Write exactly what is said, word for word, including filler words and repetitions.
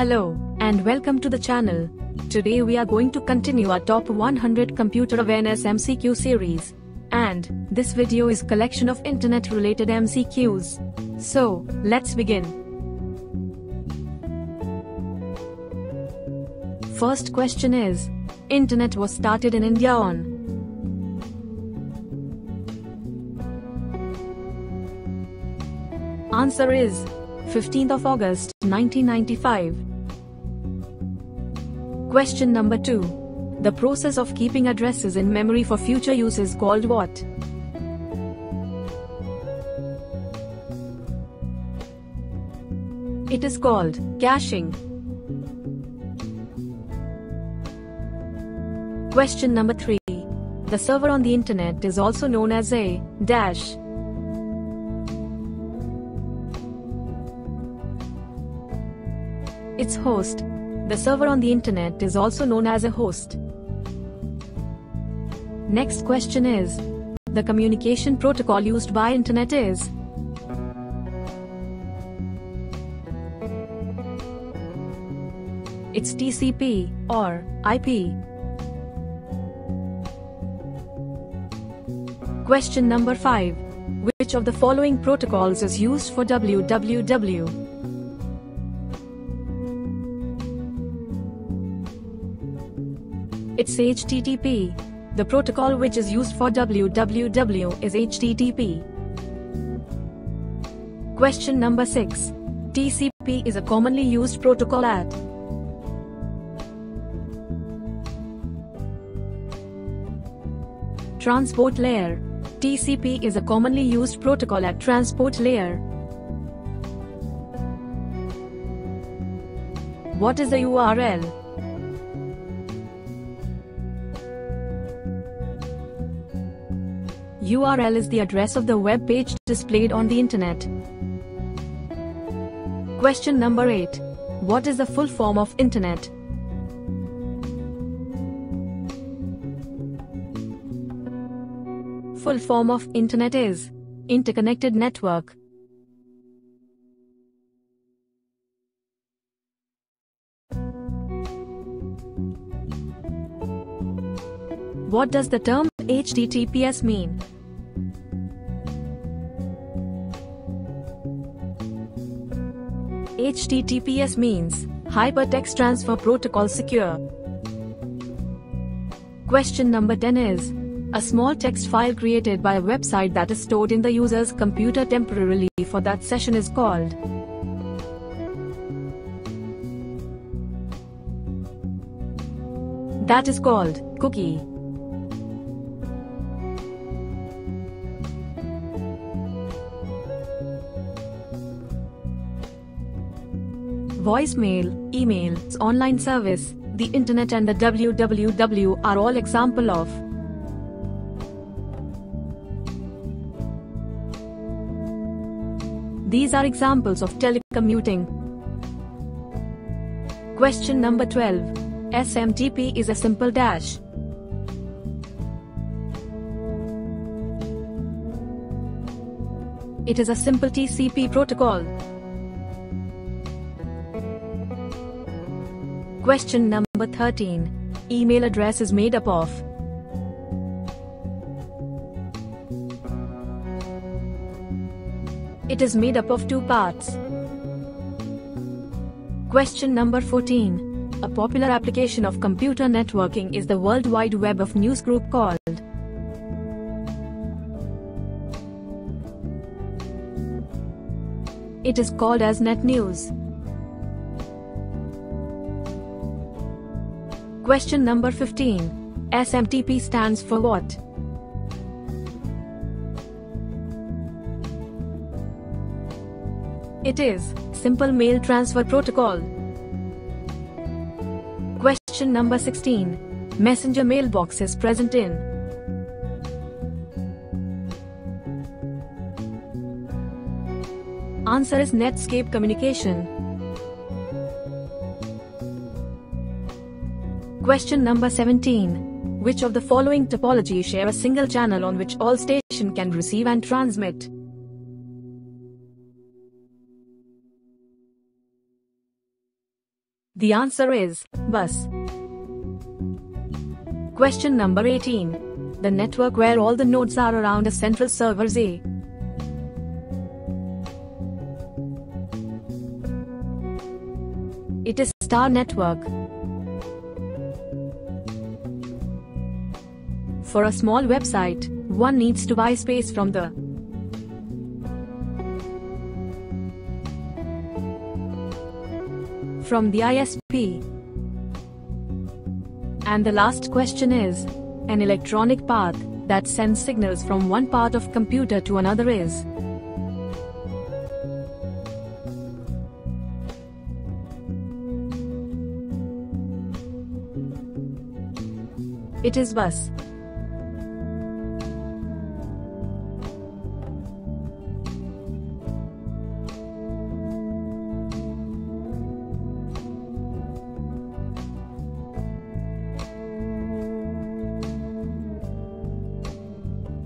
Hello, and welcome to the channel. Today we are going to continue our top one hundred computer awareness M C Q series. And this video is collection of internet related M C Qs. So, let's begin. First question is, internet was started in India on Answer is fifteenth of August nineteen ninety-five. Question number two. The process of keeping addresses in memory for future use is called what? It is called caching. Question number three. The server on the internet is also known as a dash. Its host. The server on the internet is also known as a host. Next question is, the communication protocol used by internet is it's T C P or I P. Question number five. Which of the following protocols is used for W W W? It's H T T P. The protocol which is used for W W W is H T T P. Question number six. T C P is a commonly used protocol at transport layer. T C P is a commonly used protocol at transport layer. What is the U R L? U R L is the address of the web page displayed on the internet. Question number eight. What is the full form of internet? Full form of internet is interconnected network. What does the term H T T P S mean? H T T P S means Hypertext Transfer Protocol Secure. Question number ten is, a small text file created by a website that is stored in the user's computer temporarily for that session is called that is called cookie. Voicemail, email, online service, the internet and the W W W are all examples of these are examples of telecommuting. Question number twelve. S M T P is a simple dash. It is a simple T C P protocol. Question number thirteen. Email address is made up of it is made up of two parts. Question number fourteen. A popular application of computer networking is the World Wide Web of Newsgroup called it is called as Net News. Question number fifteen. S M T P stands for what? It is Simple Mail Transfer Protocol. Question number sixteen. Messenger mailbox is present in Answer is Netscape Communication. Question number seventeen. Which of the following topology share a single channel on which all station can receive and transmit? The answer is bus. Question number eighteen. The network where all the nodes are around a central server is A. It is star network. For a small website, one needs to buy space from the from the I S P. And the last question is, an electronic path that sends signals from one part of computer to another is it is bus.